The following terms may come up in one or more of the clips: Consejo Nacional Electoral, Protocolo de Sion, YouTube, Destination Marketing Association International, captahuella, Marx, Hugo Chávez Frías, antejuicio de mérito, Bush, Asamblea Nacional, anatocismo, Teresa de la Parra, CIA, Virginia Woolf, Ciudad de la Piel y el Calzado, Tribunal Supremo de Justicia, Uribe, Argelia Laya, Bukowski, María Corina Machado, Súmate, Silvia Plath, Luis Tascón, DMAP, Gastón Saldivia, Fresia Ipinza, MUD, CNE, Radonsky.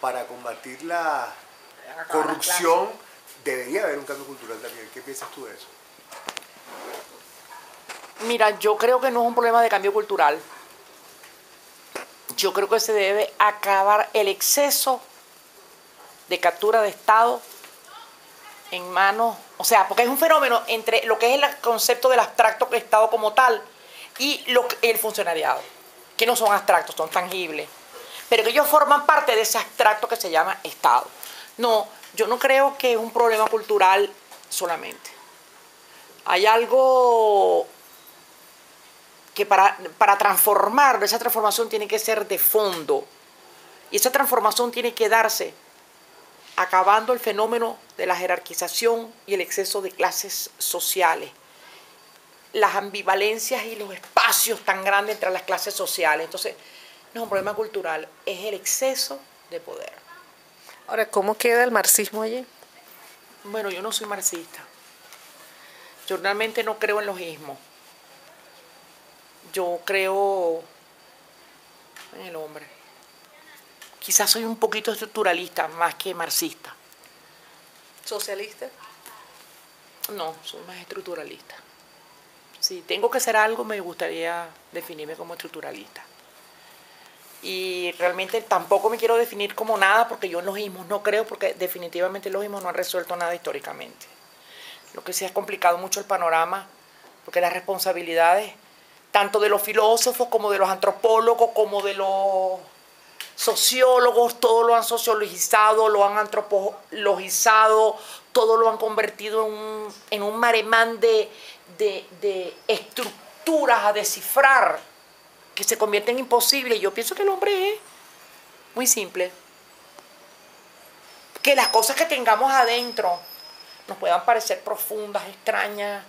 para combatir la corrupción, debería haber un cambio cultural también. ¿Qué piensas tú de eso? Mira, yo creo que no es un problema de cambio cultural. Yo creo que se debe acabar el exceso de captura de Estado en manos, o sea, porque es un fenómeno entre lo que es el concepto del abstracto Estado como tal y el funcionariado, que no son abstractos, son tangibles, pero que ellos forman parte de ese abstracto que se llama Estado. No, yo no creo que es un problema cultural solamente. Hay algo que para transformarlo, esa transformación tiene que ser de fondo, y esa transformación tiene que darse acabando el fenómeno de la jerarquización y el exceso de clases sociales, las ambivalencias y los espacios tan grandes entre las clases sociales. Entonces, no es un problema cultural, es el exceso de poder. Ahora, ¿cómo queda el marxismo allí? Bueno, yo no soy marxista. Yo realmente no creo en los ismos. Yo creo en el hombre. Quizás soy un poquito estructuralista más que marxista. ¿Socialista? No, soy más estructuralista. Si tengo que hacer algo, me gustaría definirme como estructuralista. Y realmente tampoco me quiero definir como nada, porque yo en los ismos no creo, porque definitivamente los ismos no han resuelto nada históricamente. Lo que sí ha complicado mucho el panorama, porque las responsabilidades, tanto de los filósofos como de los antropólogos, como de los sociólogos, todo lo han sociologizado, lo han antropologizado, todo lo han convertido en un maremán de estructuras a descifrar que se convierten en imposibles. Yo pienso que el hombre es muy simple. Que las cosas que tengamos adentro nos puedan parecer profundas, extrañas,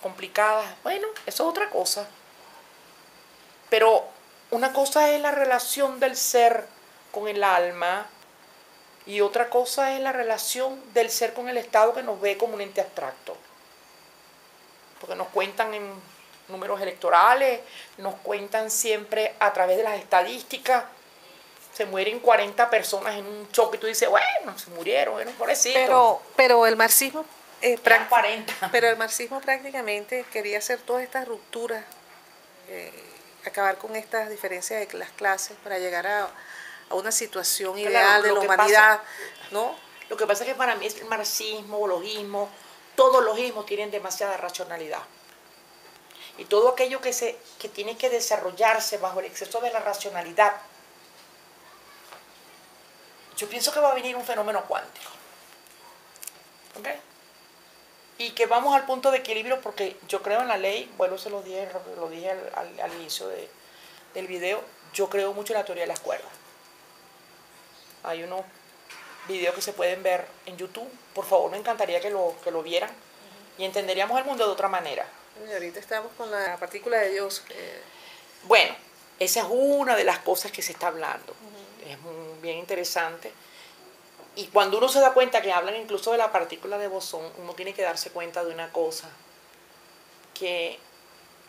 complicadas. Bueno, eso es otra cosa. Pero una cosa es la relación del ser con el alma y otra cosa es la relación del ser con el Estado, que nos ve como un ente abstracto. Porque nos cuentan en números electorales, nos cuentan siempre a través de las estadísticas. Se mueren 40 personas en un choque y tú dices, bueno, se murieron, eran pobrecitos. Pero el marxismo... 40. Pero el marxismo prácticamente quería hacer todas estas rupturas, acabar con estas diferencias de las clases para llegar a una situación ideal de la humanidad, ¿no? Lo que pasa es que para mí el marxismo o los ismos, todos los ismos tienen demasiada racionalidad. Y todo aquello que tiene que desarrollarse bajo el exceso de la racionalidad, yo pienso que va a venir un fenómeno cuántico. ¿Ok? Y que vamos al punto de equilibrio, porque yo creo en la ley, bueno, se lo dije al inicio del video, yo creo mucho en la teoría de las cuerdas. Hay unos videos que se pueden ver en YouTube, por favor, me encantaría que lo vieran y entenderíamos el mundo de otra manera. Y ahorita estamos con la partícula de Dios. Bueno, esa es una de las cosas que se está hablando, es muy, bien interesante. Y cuando uno se da cuenta que hablan incluso de la partícula de bosón, uno tiene que darse cuenta de una cosa, que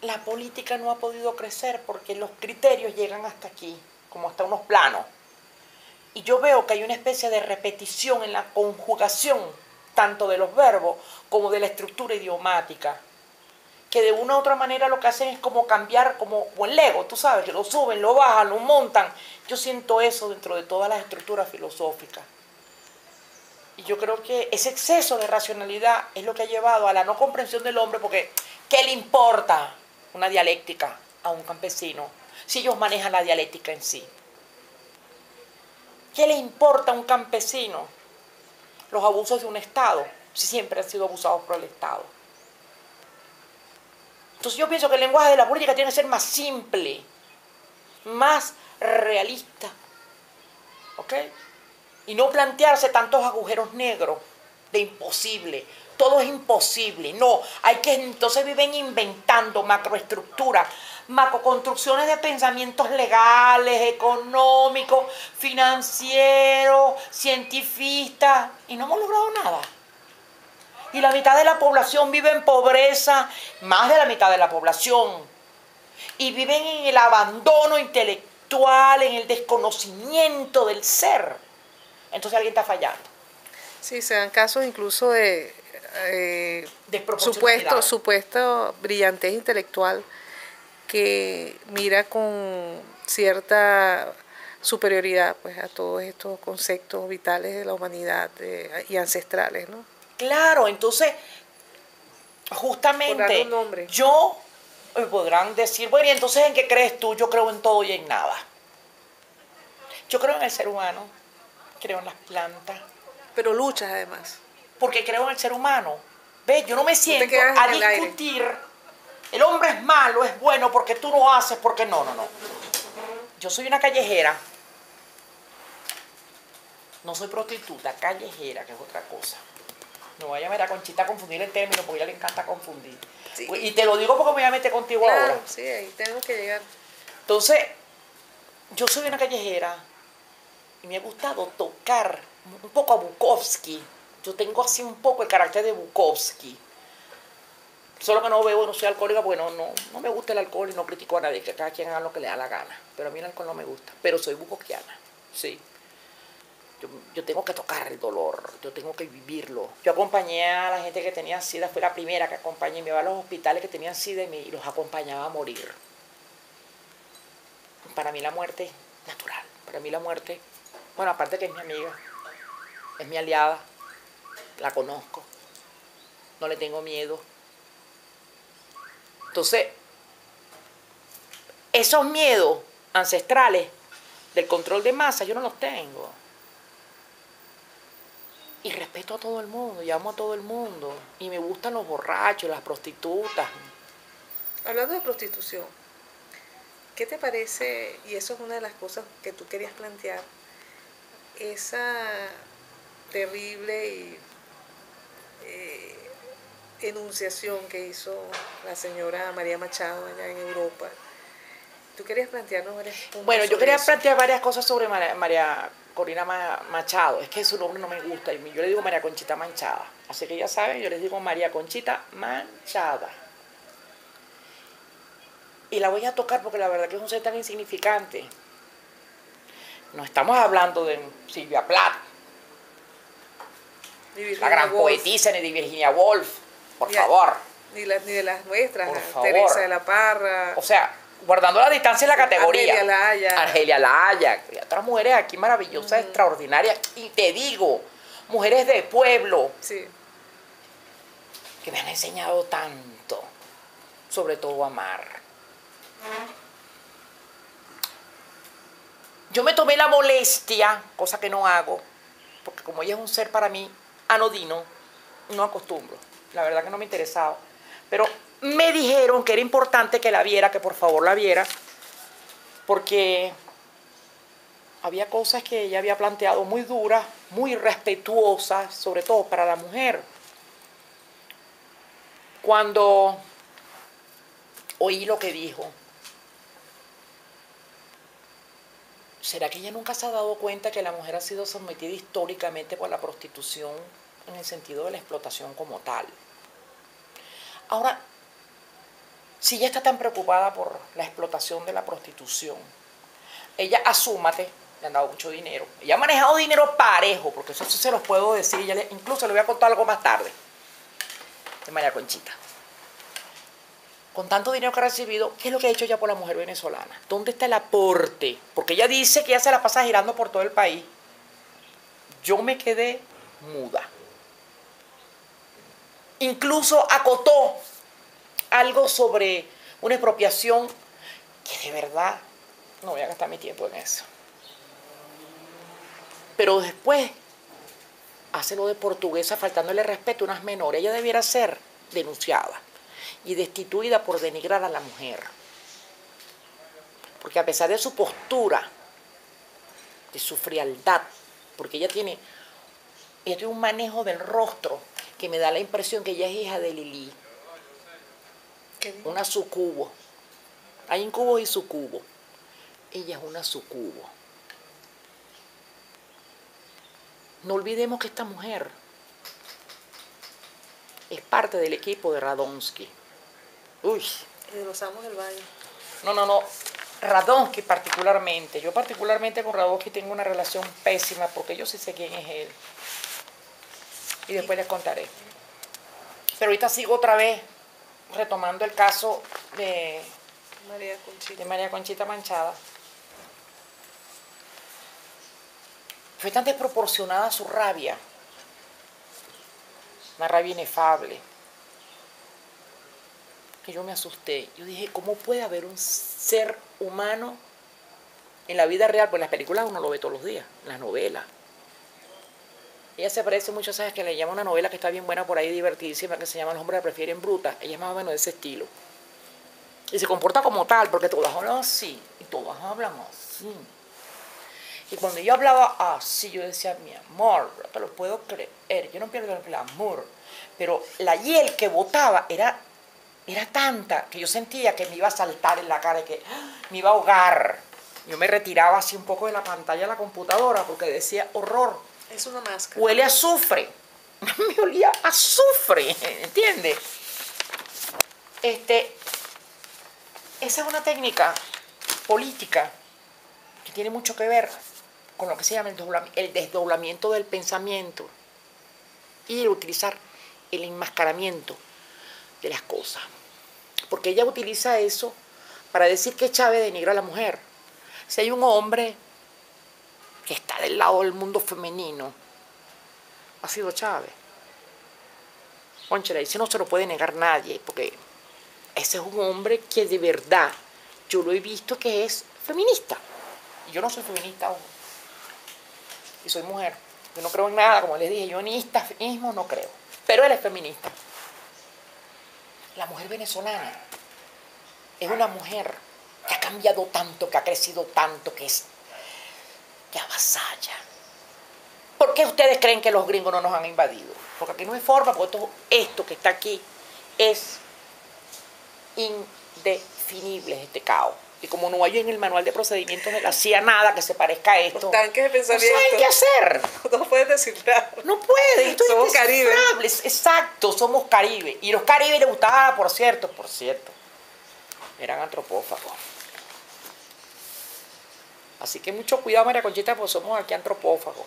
la política no ha podido crecer porque los criterios llegan hasta aquí, como hasta unos planos. Y yo veo que hay una especie de repetición en la conjugación, tanto de los verbos como de la estructura idiomática, que de una u otra manera lo que hacen es como cambiar, como el Lego, tú sabes, que lo suben, lo bajan, lo montan. Yo siento eso dentro de todas las estructuras filosóficas. Y yo creo que ese exceso de racionalidad es lo que ha llevado a la no comprensión del hombre, porque ¿qué le importa una dialéctica a un campesino si ellos manejan la dialéctica en sí? ¿Qué le importa a un campesino los abusos de un Estado si siempre han sido abusados por el Estado? Entonces yo pienso que el lenguaje de la política tiene que ser más simple, más realista, ¿ok? Y no plantearse tantos agujeros negros de imposible. Todo es imposible. No, hay que entonces viven inventando macroestructuras, macroconstrucciones de pensamientos legales, económicos, financieros, cientifistas. Y no hemos logrado nada. Y la mitad de la población vive en pobreza, más de la mitad de la población. Y viven en el abandono intelectual, intelectual, en el desconocimiento del ser. Entonces alguien está fallando. Sí, se dan casos incluso de supuesta brillantez intelectual que mira con cierta superioridad pues a todos estos conceptos vitales de la humanidad y ancestrales, ¿no? Claro, entonces justamente yo podrán decir, bueno, ¿y entonces en qué crees tú? Yo creo en todo y en nada. Yo creo en el ser humano, creo en las plantas. Pero luchas además. Porque creo en el ser humano. ¿Ves? Yo no me siento a discutir. El hombre es malo, es bueno, porque tú no haces, porque no, no, no. Yo soy una callejera. No soy prostituta, callejera, que es otra cosa. No vaya a ver a Conchita a confundir el término, porque a ella le encanta confundir. Sí. Y te lo digo porque me voy a meter contigo ahora. Sí, ahí tenemos que llegar. Entonces, yo soy una callejera y me ha gustado tocar un poco a Bukowski. Yo tengo así un poco el carácter de Bukowski. Solo que no bebo, no soy alcohólica porque no me gusta el alcohol y no critico a nadie, que cada quien haga lo que le da la gana. Pero a mí el alcohol no me gusta, pero soy bukowskiana, sí. Yo tengo que tocar el dolor, yo tengo que vivirlo. Yo acompañé a la gente que tenía SIDA, fue la primera que acompañé, me iba a los hospitales que tenían SIDA y los acompañaba a morir. Para mí la muerte es natural, para mí la muerte, bueno, aparte que es mi amiga, es mi aliada, la conozco, no le tengo miedo. Entonces, esos miedos ancestrales del control de masas, yo no los tengo. Y respeto a todo el mundo, y amo a todo el mundo. Y me gustan los borrachos, las prostitutas. Hablando de prostitución, ¿qué te parece? Y eso es una de las cosas que tú querías plantear. Esa terrible enunciación que hizo la señora María Machado allá en Europa. ¿Tú querías plantearnos varias cosas? Bueno, yo quería plantear varias cosas sobre María Corina Machado, es que su nombre no me gusta, y yo le digo María Conchita Manchada, así que ya saben, yo les digo María Conchita Manchada. Y la voy a tocar porque la verdad que es un ser tan insignificante. No estamos hablando de Silvia Plath, la gran poetisa, ni de Virginia Woolf, por favor. Ni de las nuestras, Teresa de la Parra. O sea, guardando la distancia y la categoría. Argelia Laya. Otras mujeres aquí maravillosas, extraordinarias. Y te digo, mujeres de pueblo. Sí. Que me han enseñado tanto. Sobre todo amar. Yo me tomé la molestia, cosa que no hago, porque como ella es un ser para mí anodino, no acostumbro. La verdad que no me interesaba. Pero me dijeron que era importante que la viera, que por favor la viera, porque había cosas que ella había planteado muy duras, muy respetuosas, sobre todo para la mujer. Cuando oí lo que dijo, ¿será que ella nunca se ha dado cuenta que la mujer ha sido sometida históricamente por la prostitución en el sentido de la explotación como tal? Ahora, si ella está tan preocupada por la explotación de la prostitución, ella, asúmate, le han dado mucho dinero. Ella ha manejado dinero parejo, porque eso se los puedo decir. Incluso le voy a contar algo más tarde, de María Conchita. Con tanto dinero que ha recibido, ¿qué es lo que ha hecho ella por la mujer venezolana? ¿Dónde está el aporte? Porque ella dice que ella se la pasa girando por todo el país. Yo me quedé muda. Incluso acotó algo sobre una expropiación que de verdad no voy a gastar mi tiempo en eso. Pero después hace lo de portuguesa faltándole respeto a unas menores. Ella debiera ser denunciada y destituida por denigrar a la mujer. Porque a pesar de su postura, de su frialdad, porque ella tiene un manejo del rostro que me da la impresión que ella es hija de Lili, una sucubo. Hay incubos y sucubo. Ella es una sucubo. No olvidemos que esta mujer es parte del equipo de Radonsky. Uy. Y de los amos del baño. No, no, no. Radonsky particularmente, yo particularmente con Radonsky tengo una relación pésima porque yo sí sé quién es él y después les contaré. Pero ahorita sigo otra vez retomando el caso de María Conchita Machado. Fue tan desproporcionada su rabia, una rabia inefable, que yo me asusté. Yo dije, ¿cómo puede haber un ser humano en la vida real? Pues en las películas uno lo ve todos los días, en las novelas. Ella se parece mucho, ¿sabes? Que le llama una novela que está bien buena por ahí, divertidísima, que se llama Los hombres la prefieren bruta. Ella es más o menos de ese estilo. Y se comporta como tal, porque todas hablan así, y todas hablan así. Y cuando yo hablaba así, yo decía, mi amor, no te lo puedo creer, yo no pierdo el amor. Pero la hiel que botaba era tanta que yo sentía que me iba a saltar en la cara y que me iba a ahogar. Yo me retiraba así un poco de la pantalla de la computadora porque decía, horror. Es una máscara. Huele a azufre. Me olía a azufre, ¿entiendes? Esa es una técnica política que tiene mucho que ver con lo que se llama el desdoblamiento del pensamiento y el utilizar el enmascaramiento de las cosas. Porque ella utiliza eso para decir que Chávez denigra a la mujer. Si hay un hombre que está del lado del mundo femenino, ha sido Chávez. Pónchale, y si no se lo puede negar nadie, porque ese es un hombre que de verdad, yo lo he visto que es feminista. Y yo no soy feminista aún. Y soy mujer. Yo no creo en nada, como les dije, yo ni feminismo no creo. Pero él es feminista. La mujer venezolana es una mujer que ha cambiado tanto, que ha crecido tanto, que avasalla. ¿Por qué ustedes creen que los gringos no nos han invadido? Porque aquí no hay forma, porque esto que está aquí es indefinible, este caos. Y como no hay en el manual de procedimientos de la CIA nada que se parezca a esto, los tanques de pensamiento, no saben qué hacer. No pueden decir nada. No pueden. Somos Caribe. Exacto, somos Caribe. Y los Caribes les gustaba, por cierto. Eran antropófagos. Así que mucho cuidado, María Conchita, porque somos aquí antropófagos.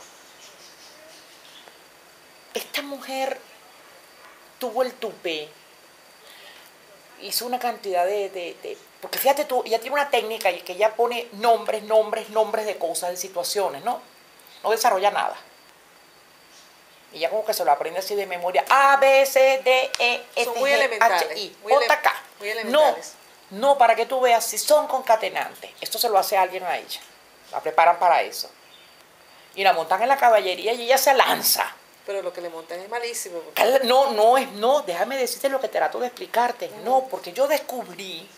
Esta mujer tuvo el tupé. Hizo una cantidad de porque fíjate tú, ella tiene una técnica que ella pone nombres de cosas, de situaciones, ¿no? No desarrolla nada. Y ella como que se lo aprende así de memoria. A, B, C, D, E, F, G, H, I, J, K. No, para que tú veas si son concatenantes. Esto se lo hace alguien a ella. La preparan para eso. Y la montan en la caballería y ella se lanza. Pero lo que le montan es malísimo. Porque... No, déjame decirte lo que trato de explicarte. No, porque yo descubrí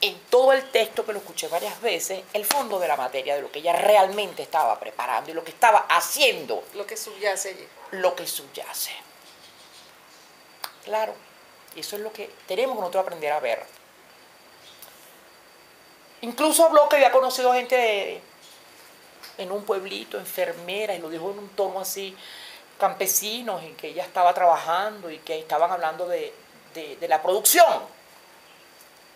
en todo el texto, que lo escuché varias veces, el fondo de la materia, de lo que ella realmente estaba preparando y lo que estaba haciendo. Lo que subyace allí. Lo que subyace. Claro. Y eso es lo que tenemos que nosotros aprender a ver. Incluso habló que había conocido gente en un pueblito, enfermeras, y lo dijo en un tono así, campesinos, y que ella estaba trabajando y que estaban hablando de la producción.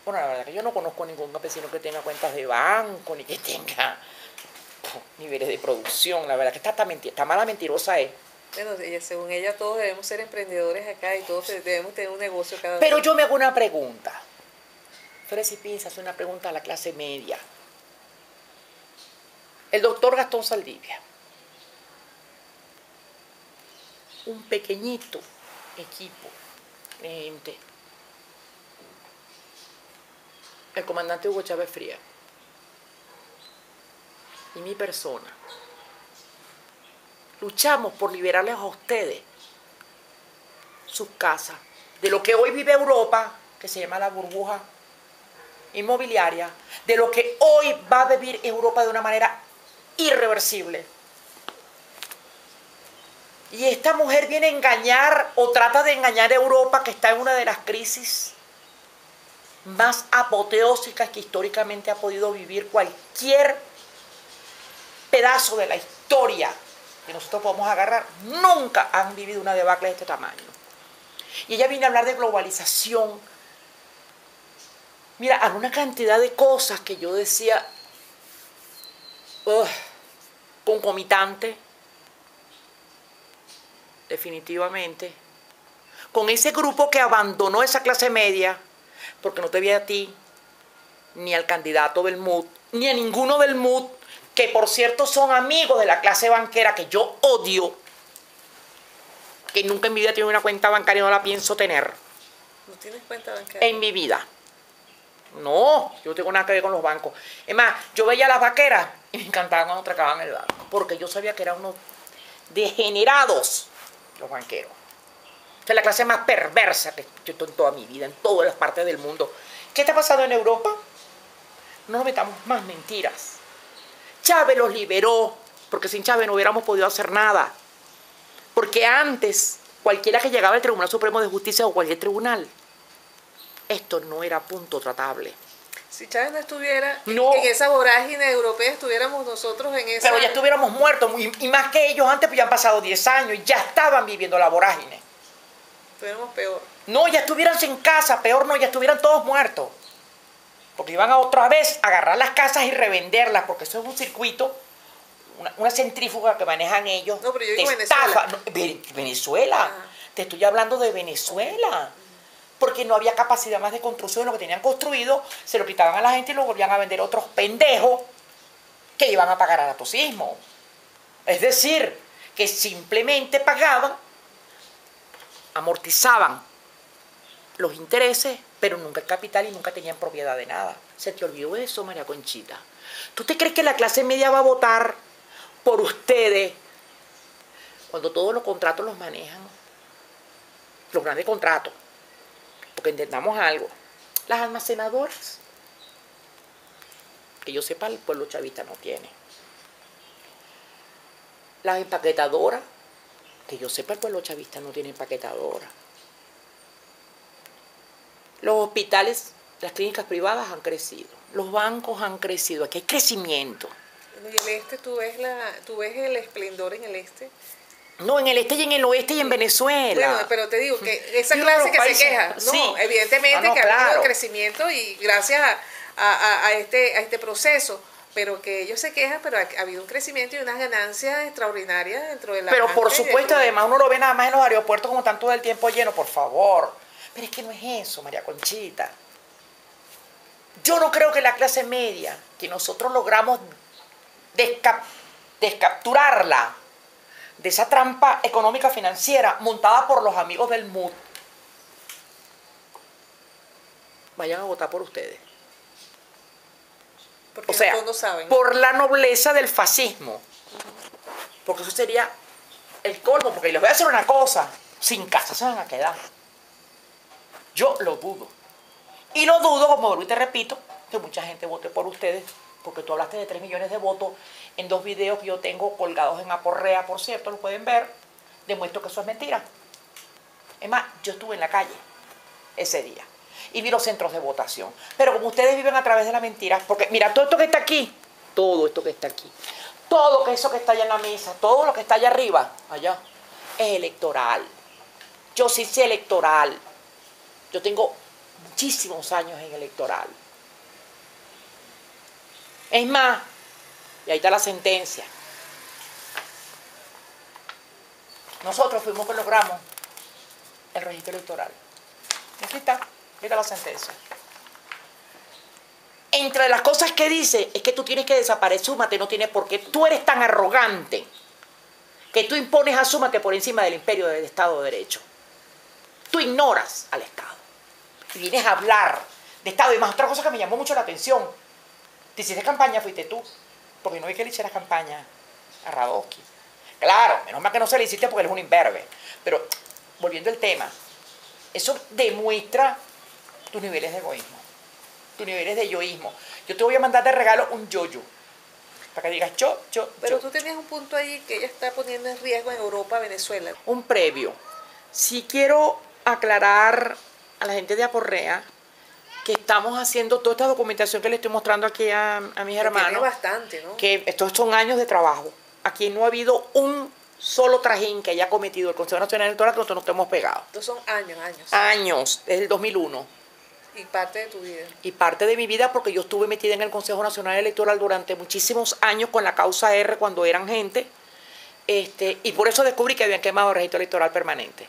Bueno, la verdad que yo no conozco ningún campesino que tenga cuentas de banco, ni que tenga niveles de producción. La verdad que está mala mentirosa es. Bueno, según ella todos debemos ser emprendedores acá y todos debemos tener un negocio cada vez. Pero yo me hago una pregunta. Fresia Ipinza hace una pregunta a la clase media. El doctor Gastón Saldivia. Un pequeñito equipo de gente. El comandante Hugo Chávez Frías y mi persona luchamos por liberarles a ustedes sus casas de lo que hoy vive Europa, que se llama la burbuja inmobiliaria, de lo que hoy va a vivir Europa de una manera irreversible. Y esta mujer viene a engañar o trata de engañar a Europa, que está en una de las crisis más apoteósicas que históricamente ha podido vivir cualquier pedazo de la historia que nosotros podemos agarrar. Nunca han vivido una debacle de este tamaño. Y ella viene a hablar de globalización. Mira, había una cantidad de cosas que yo decía, concomitante, definitivamente, con ese grupo que abandonó esa clase media, porque no te vi a ti, ni al candidato del MUD, ni a ninguno del MUD, que por cierto son amigos de la clase banquera que yo odio, que nunca en mi vida tiene una cuenta bancaria y no la pienso tener. ¿No tienes cuenta bancaria? En mi vida. No, yo no tengo nada que ver con los bancos. Es más, yo veía a las vaqueras y me encantaban cuando atracaban el banco, porque yo sabía que eran unos degenerados los banqueros. O sea, la clase más perversa que yo estoy en toda mi vida, en todas las partes del mundo. ¿Qué está pasando en Europa? No nos metamos más mentiras. Chávez los liberó, porque sin Chávez no hubiéramos podido hacer nada. Porque antes, cualquiera que llegaba al Tribunal Supremo de Justicia o cualquier tribunal, esto no era punto tratable. Si Chávez no estuviera en esa vorágine europea, estuviéramos nosotros en esa... Pero ya estuviéramos muertos, y más que ellos antes, pues ya han pasado 10 años, y ya estaban viviendo la vorágine. Estuviéramos peor. No, ya estuvieran sin casa, peor no, ya estuvieran todos muertos. Porque iban a otra vez a agarrar las casas y revenderlas, porque eso es un circuito, una centrífuga que manejan ellos. No, pero yo digo Venezuela. No, Venezuela. Ah. Te estoy hablando de Venezuela. Porque no había capacidad más de construcción. Lo que tenían construido se lo quitaban a la gente y lo volvían a vender a otros pendejos que iban a pagar anatocismo. Es decir, que simplemente pagaban, amortizaban los intereses, pero nunca el capital y nunca tenían propiedad de nada. ¿Se te olvidó eso, María Conchita? ¿Tú te crees que la clase media va a votar por ustedes cuando todos los contratos los manejan los grandes contratos? Porque entendamos algo, las almacenadoras, que yo sepa el pueblo chavista no tiene, las empaquetadoras, que yo sepa el pueblo chavista no tiene empaquetadoras, los hospitales, las clínicas privadas han crecido, los bancos han crecido, aquí hay crecimiento. ¿Y el este, tú ves el esplendor en el este? No, en el este y en el oeste y en Venezuela. Bueno, pero te digo que esa clase que países, se queja, evidentemente que ha habido crecimiento y gracias a este proceso, pero que ellos se quejan, pero ha habido un crecimiento y unas ganancias extraordinarias dentro de la... Pero por supuesto, además uno lo ve nada más en los aeropuertos como están todo el tiempo lleno, por favor. Pero es que no es eso, María Conchita. Yo no creo que la clase media, que nosotros logramos descapturarla de esa trampa económica financiera montada por los amigos del MUD, vayan a votar por ustedes. Porque o sea, no saben, ¿no? Por la nobleza del fascismo. Porque eso sería el colmo. Porque les voy a hacer una cosa, sin casa se van a quedar. Yo lo dudo. Y lo dudo, como vuelvo y te repito, que mucha gente vote por ustedes. Porque tú hablaste de 3 millones de votos en 2 videos que yo tengo colgados en Aporrea, por cierto, lo pueden ver. Demuestro que eso es mentira. Es más, yo estuve en la calle ese día y vi los centros de votación. Pero como ustedes viven a través de la mentira, porque mira, todo esto que está aquí, todo esto que está aquí, todo eso que está allá en la mesa, todo lo que está allá arriba, allá, es electoral. Yo sí sé electoral. Yo tengo muchísimos años en electoral. Es más, y ahí está la sentencia. Nosotros fuimos que logramos el registro electoral. Aquí está la sentencia. Entre las cosas que dice es que tú tienes que desaparecer, Súmate no tiene por qué. Tú eres tan arrogante que tú impones a Súmate por encima del imperio del Estado de Derecho. Tú ignoras al Estado. Y vienes a hablar de Estado. Y más otra cosa que me llamó mucho la atención. Te hiciste campaña, fuiste tú, porque no vi que le hicieras campaña a Radonsky. Claro, menos mal que no se le hiciste porque él es un imberbe. Pero, volviendo al tema, eso demuestra tus niveles de egoísmo, tus niveles de yoísmo. Yo te voy a mandar de regalo un yoyo, para que digas yo. Pero tú tenías un punto ahí que ella está poniendo en riesgo en Europa, Venezuela. Un previo. Si quiero aclarar a la gente de Aporrea, que estamos haciendo toda esta documentación que le estoy mostrando aquí a mis hermanos. Bastante, ¿no? Que estos son años de trabajo. Aquí no ha habido un solo trajín que haya cometido el Consejo Nacional Electoral que nosotros nos hemos pegado. Estos son años. Años, desde el 2001. Y parte de tu vida. Y parte de mi vida, porque yo estuve metida en el Consejo Nacional Electoral durante muchísimos años con la causa R cuando eran gente. Y por eso descubrí que habían quemado el registro electoral permanente.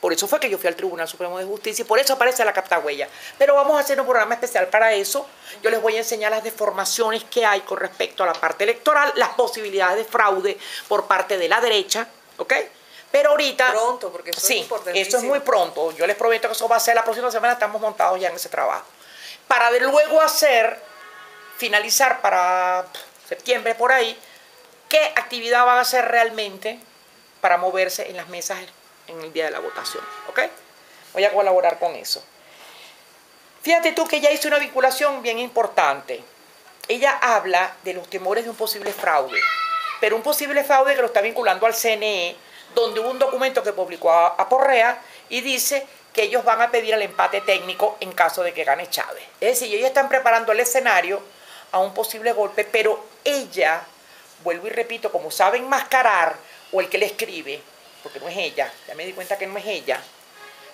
Por eso fue que yo fui al Tribunal Supremo de Justicia y por eso aparece la captahuella. Pero vamos a hacer un programa especial para eso. Yo les voy a enseñar las deformaciones que hay con respecto a la parte electoral, las posibilidades de fraude por parte de la derecha, ¿ok? Pero ahorita... Pronto, porque eso sí, es importantísimo. Eso es muy pronto. Yo les prometo que eso va a ser la próxima semana, estamos montados ya en ese trabajo. Para de luego hacer, finalizar para septiembre por ahí, ¿qué actividad van a hacer realmente para moverse en las mesas en el día de la votación? ¿Ok? Voy a colaborar con eso. Fíjate tú que ella hizo una vinculación bien importante. Ella habla de los temores de un posible fraude, pero un posible fraude que lo está vinculando al CNE, donde hubo un documento que publicó a Porrea y dice que ellos van a pedir el empate técnico en caso de que gane Chávez. Es decir, ellos están preparando el escenario a un posible golpe, pero ella, vuelvo y repito, como sabe enmascarar, o el que le escribe, porque no es ella, ya me di cuenta que no es ella,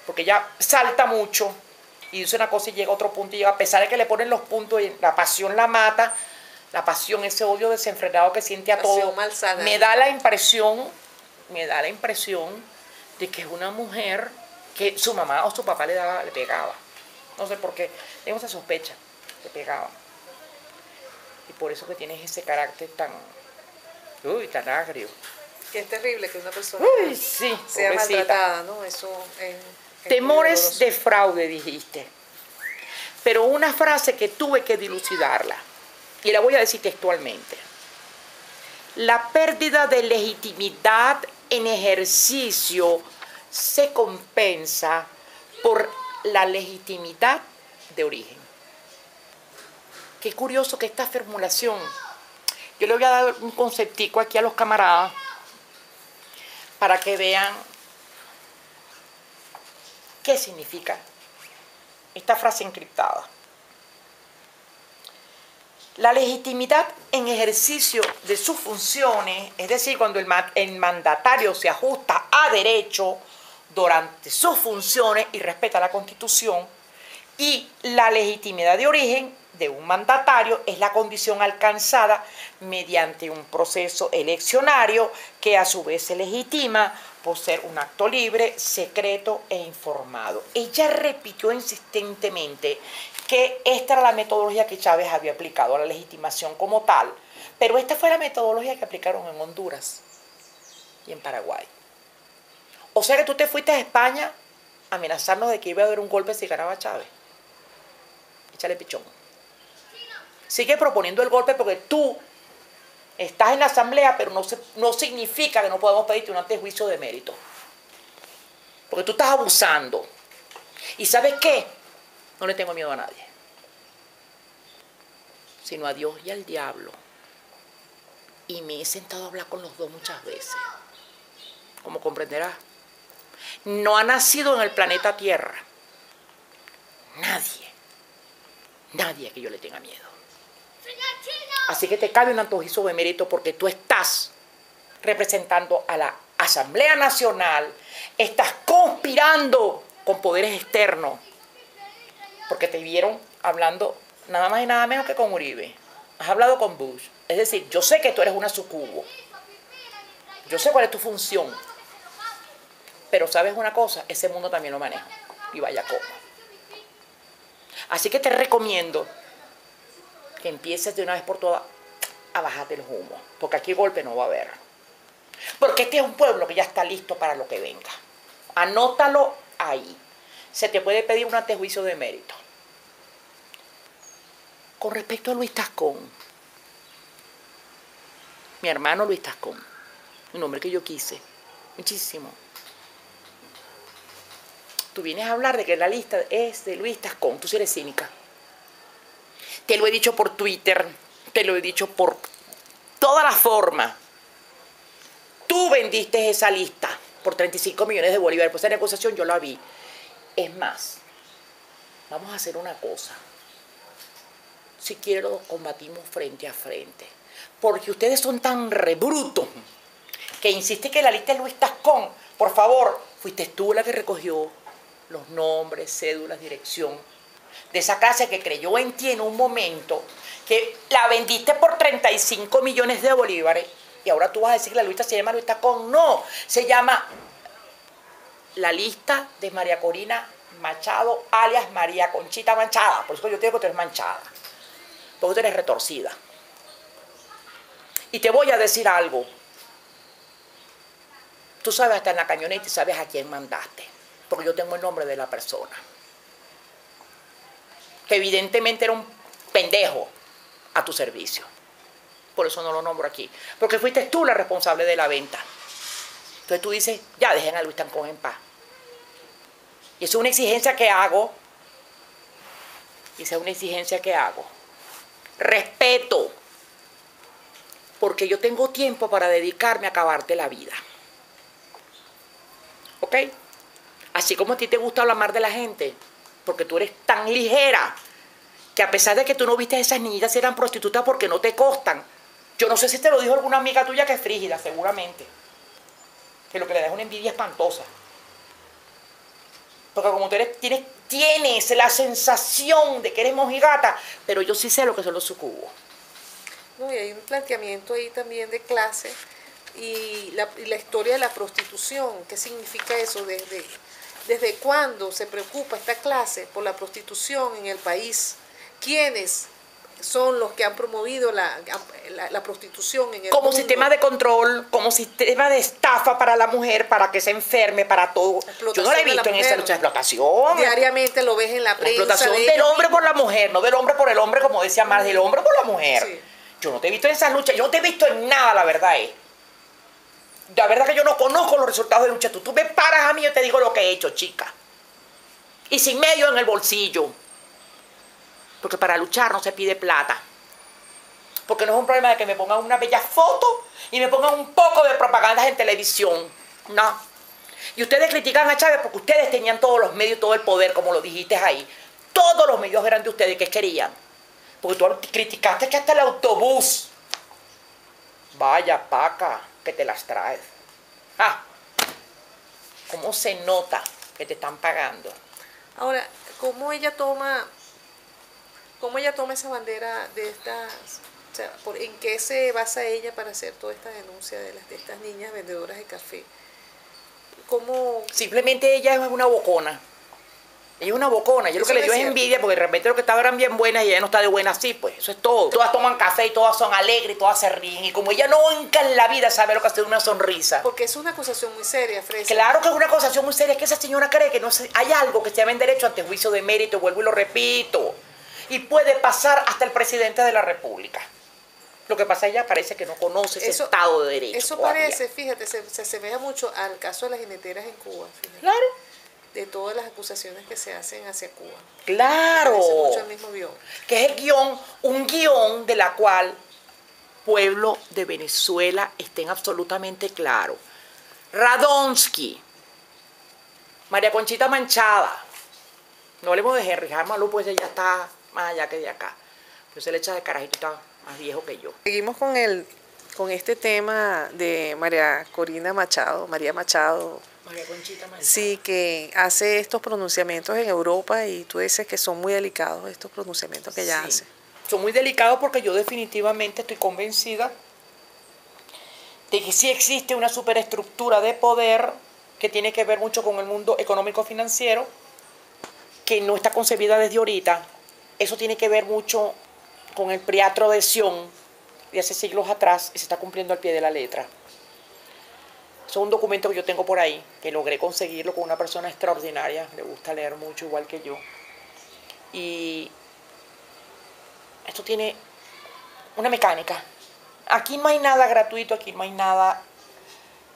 porque ella salta mucho y dice una cosa y llega a otro punto y llega, a pesar de que le ponen los puntos, y la pasión la mata, la pasión, ese odio desenfrenado que siente a todo, me da la impresión de que es una mujer que su mamá o su papá le pegaba, no sé por qué, tengo esa sospecha, le pegaba, y por eso que tienes ese carácter tan agrio. Que es terrible que una persona sea maltratada, ¿no? Eso es temores de fraude, dijiste. Pero una frase que tuve que dilucidarla, y la voy a decir textualmente. La pérdida de legitimidad en ejercicio se compensa por la legitimidad de origen. Qué curioso que esta formulación. Yo le voy a dar un conceptico aquí a los camaradas, para que vean qué significa esta frase encriptada. La legitimidad en ejercicio de sus funciones, es decir, cuando el mandatario se ajusta a derecho durante sus funciones y respeta la Constitución, y la legitimidad de origen de un mandatario es la condición alcanzada mediante un proceso eleccionario que a su vez se legitima por ser un acto libre, secreto e informado. Ella repitió insistentemente que esta era la metodología que Chávez había aplicado a la legitimación como tal, pero esta fue la metodología que aplicaron en Honduras y en Paraguay. O sea que tú te fuiste a España a amenazarnos de que iba a haber un golpe si ganaba Chávez. Échale pichón. Sigue proponiendo el golpe porque tú estás en la asamblea, pero no significa que no podamos pedirte un antejuicio de mérito. Porque tú estás abusando. ¿Y sabes qué? No le tengo miedo a nadie, sino a Dios y al diablo. Y me he sentado a hablar con los dos muchas veces. Como comprenderás, no ha nacido en el planeta Tierra nadie que yo le tenga miedo. Así que te cabe un antojizo de mérito porque tú estás representando a la Asamblea Nacional, estás conspirando con poderes externos, porque te vieron hablando nada más y nada menos que con Uribe, has hablado con Bush, es decir, yo sé que tú eres una sucubo, yo sé cuál es tu función, pero sabes una cosa, ese mundo también lo manejo, y vaya cómo. Así que te recomiendo que empieces de una vez por todas a bajarte el humo, porque aquí golpe no va a haber. Porque este es un pueblo que ya está listo para lo que venga. Anótalo ahí. Se te puede pedir un antejuicio de mérito. Con respecto a Luis Tascón, mi hermano Luis Tascón, un hombre que yo quise muchísimo. Tú vienes a hablar de que la lista es de Luis Tascón, tú sí eres cínica. Te lo he dicho por Twitter, te lo he dicho por todas las formas. Tú vendiste esa lista por 35 millones de bolívares. Pues esa negociación yo la vi. Es más, vamos a hacer una cosa. Si quieren lo combatimos frente a frente. Porque ustedes son tan rebrutos que insiste que la lista es Luis Tascón. Por favor, fuiste tú la que recogió los nombres, cédulas, dirección. de esa clase que creyó en ti en un momento, que la vendiste por 35 millones de bolívares, y ahora tú vas a decir que la lista se llama Luis Tascón. No, se llama la lista de María Corina Machado, alias María Conchita Manchada. Por eso yo te digo que tú eres manchada, porque tú eres retorcida. Y te voy a decir algo. Tú sabes hasta en la cañoneta y sabes a quién mandaste, porque yo tengo el nombre de la persona, que evidentemente era un pendejo a tu servicio. Por eso no lo nombro aquí, porque fuiste tú la responsable de la venta. Entonces tú dices, ya dejen a Luis Tascón en paz. Y es una exigencia que hago, y esa es una exigencia que hago. Respeto, porque yo tengo tiempo para dedicarme a acabarte la vida. ¿Ok? Así como a ti te gusta hablar de la gente, porque tú eres tan ligera que a pesar de que tú no viste a esas niñitas, eran prostitutas porque no te costan. Yo no sé si te lo dijo alguna amiga tuya que es frígida, seguramente. Que lo que le da es una envidia espantosa. Porque como tú eres, tienes la sensación de que eres mojigata, pero yo sí sé lo que son los sucubos. No, y hay un planteamiento ahí también de clase. Y la historia de la prostitución, ¿qué significa eso? ¿Desde cuándo se preocupa esta clase por la prostitución en el país? ¿Quiénes son los que han promovido la prostitución en el mundo? Como sistema de control, como sistema de estafa para la mujer, para que se enferme, para todo. Yo no la he visto en esa lucha de explotación. Diariamente lo ves en la prensa. La explotación del hombre por la mujer, no del hombre por el hombre, como decía Marx, del hombre por la mujer. Sí. Yo no te he visto en esas luchas, yo no te he visto en nada, la verdad es. La verdad que yo no conozco los resultados de lucha. Tú me paras a mí y yo te digo lo que he hecho, chica. Y sin medio en el bolsillo. Porque para luchar no se pide plata. Porque no es un problema de que me pongan una bella foto y me pongan un poco de propagandas en televisión. No. Y ustedes critican a Chávez porque ustedes tenían todos los medios, todo el poder, como lo dijiste ahí. Todos los medios eran de ustedes, que querían. Porque tú criticaste que hasta el autobús. Vaya paca, que te las traes. ¡Ah! ¿Cómo se nota que te están pagando? Ahora, ¿cómo ella toma esa bandera de estas? O sea, ¿en qué se basa ella para hacer toda esta denuncia de estas niñas vendedoras de café? ¿Cómo? Simplemente ella es una bocona. Ella es una bocona. Yo lo que le dio es envidia, porque de repente lo que estaban eran bien buenas y ella no está de buena así, pues. Eso es todo. Todas toman café y todas son alegres y todas se ríen. Y como ella nunca en la vida sabe lo que hace una sonrisa. Porque es una acusación muy seria, Fresia. Claro que es una acusación muy seria. Es que esa señora cree que no se... hay algo que se llama en derecho ante juicio de mérito, vuelvo y lo repito. Y puede pasar hasta el presidente de la República. Lo que pasa es que ella parece que no conoce ese Estado de Derecho. Eso todavía. Parece, fíjate, se asemeja mucho al caso de las jineteras en Cuba. Fíjate. Claro. De todas las acusaciones que se hacen hacia Cuba. ¡Claro! Mucho el mismo guión. Que es el guión, un guión de la cual pueblo de Venezuela estén absolutamente claro. Radonsky, María Conchita Manchada, no hablemos de Henry Jamalú, pues ella está más allá que de acá. Pues él echa de carajito, está más viejo que yo. Seguimos con este tema de María Corina Machado, María Conchita Machado. Sí, que hace estos pronunciamientos en Europa y tú dices que son muy delicados estos pronunciamientos que ella hace. Son muy delicados porque yo definitivamente estoy convencida de que sí existe una superestructura de poder que tiene que ver mucho con el mundo económico-financiero, que no está concebida desde ahorita. Eso tiene que ver mucho con el Protocolo de Sion de hace siglos atrás y se está cumpliendo al pie de la letra. Es un documento que yo tengo por ahí, que logré conseguirlo con una persona extraordinaria, le gusta leer mucho, igual que yo. Y esto tiene una mecánica. Aquí no hay nada gratuito, aquí no hay nada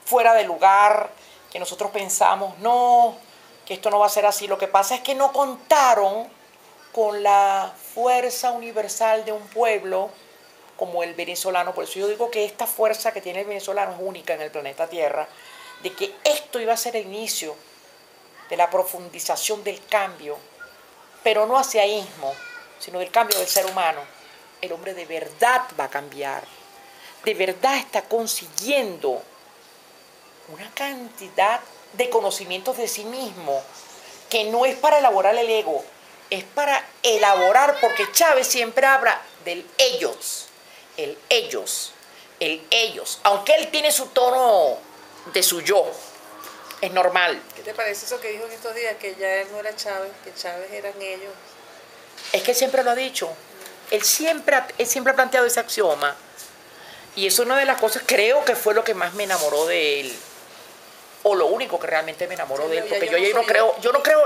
fuera de lugar, que nosotros pensamos, no, que esto no va a ser así. Lo que pasa es que no contaron con la fuerza universal de un pueblo como el venezolano. Por eso yo digo que esta fuerza que tiene el venezolano es única en el planeta Tierra, de que esto iba a ser el inicio de la profundización del cambio, pero no hacia ismo, sino del cambio del ser humano. El hombre de verdad va a cambiar, de verdad está consiguiendo una cantidad de conocimientos de sí mismo que no es para elaborar el ego, es para elaborar, porque Chávez siempre habla del ellos, el ellos, el ellos, aunque él tiene su tono de su yo, es normal. ¿Qué te parece eso que dijo en estos días, que ya él no era Chávez, que Chávez eran ellos? Es que él siempre lo ha dicho, él siempre ha planteado ese axioma, y es una de las cosas, creo que fue lo que más me enamoró de él, o lo único que realmente me enamoró de él, porque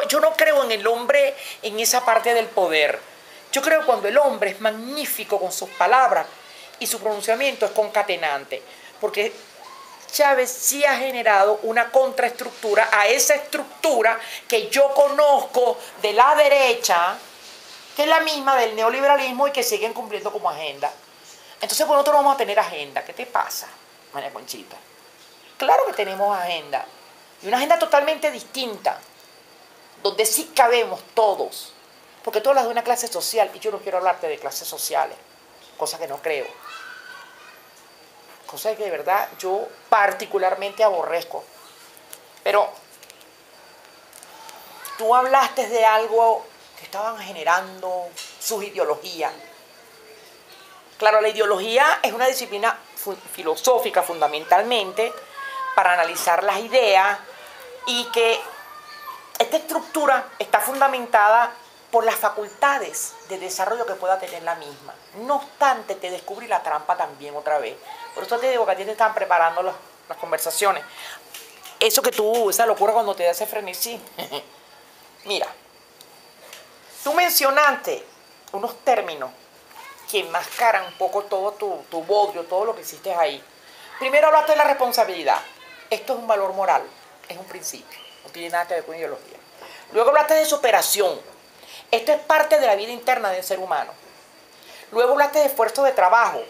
yo no creo en el hombre, en esa parte del poder. Yo creo cuando el hombre es magnífico con sus palabras y su pronunciamiento es concatenante, porque Chávez sí ha generado una contraestructura a esa estructura que yo conozco de la derecha, que es la misma del neoliberalismo y que siguen cumpliendo como agenda. Entonces, pues nosotros no vamos a tener agenda. ¿Qué te pasa, María Conchita? Claro que tenemos agenda, y una agenda totalmente distinta, donde sí cabemos todos, porque tú hablas de una clase social, y yo no quiero hablarte de clases sociales, cosa que no creo, cosa que de verdad yo particularmente aborrezco. Pero tú hablaste de algo que estaban generando sus ideologías. Claro, la ideología es una disciplina filosófica fundamentalmente, para analizar las ideas, y que esta estructura está fundamentada por las facultades de desarrollo que pueda tener la misma. No obstante, te descubrí la trampa también otra vez. Por eso te digo que a ti te están preparando las conversaciones. Eso que tú, esa locura cuando te da ese frenesí. Mira, tú mencionaste unos términos que enmascaran un poco todo tu bodrio, todo lo que hiciste ahí. Primero hablaste de la responsabilidad. Esto es un valor moral, es un principio, no tiene nada que ver con ideología. Luego hablaste de superación, esto es parte de la vida interna del ser humano. Luego hablaste de esfuerzo de trabajo,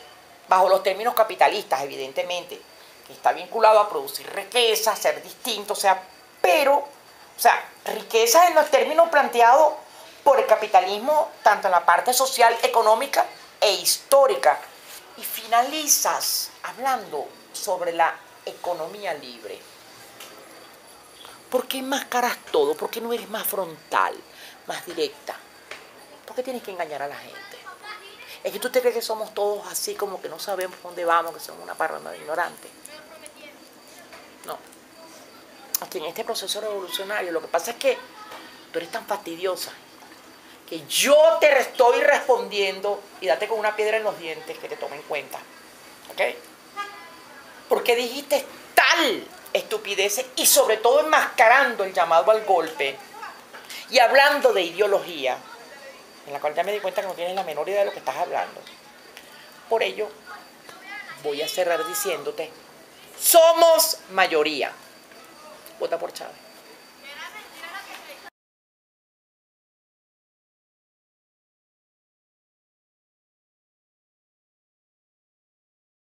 bajo los términos capitalistas, evidentemente, que está vinculado a producir riqueza, ser distinto, o sea, riqueza en los términos planteados por el capitalismo, tanto en la parte social, económica e histórica. Y finalizas hablando sobre la economía libre. ¿Por qué enmascaras todo? ¿Por qué no eres más frontal, más directa? ¿Por qué tienes que engañar a la gente? Es que tú te crees que somos todos así, como que no sabemos dónde vamos, que somos una parranda de ignorantes. No. Hasta en este proceso revolucionario, lo que pasa es que tú eres tan fastidiosa que yo te estoy respondiendo, y date con una piedra en los dientes que te tome en cuenta. ¿Ok? Porque dijiste tal estupidez, y sobre todo enmascarando el llamado al golpe y hablando de ideología, en la cual ya me di cuenta que no tienes la menor idea de lo que estás hablando. Por ello, voy a cerrar diciéndote, somos mayoría. Vota por Chávez.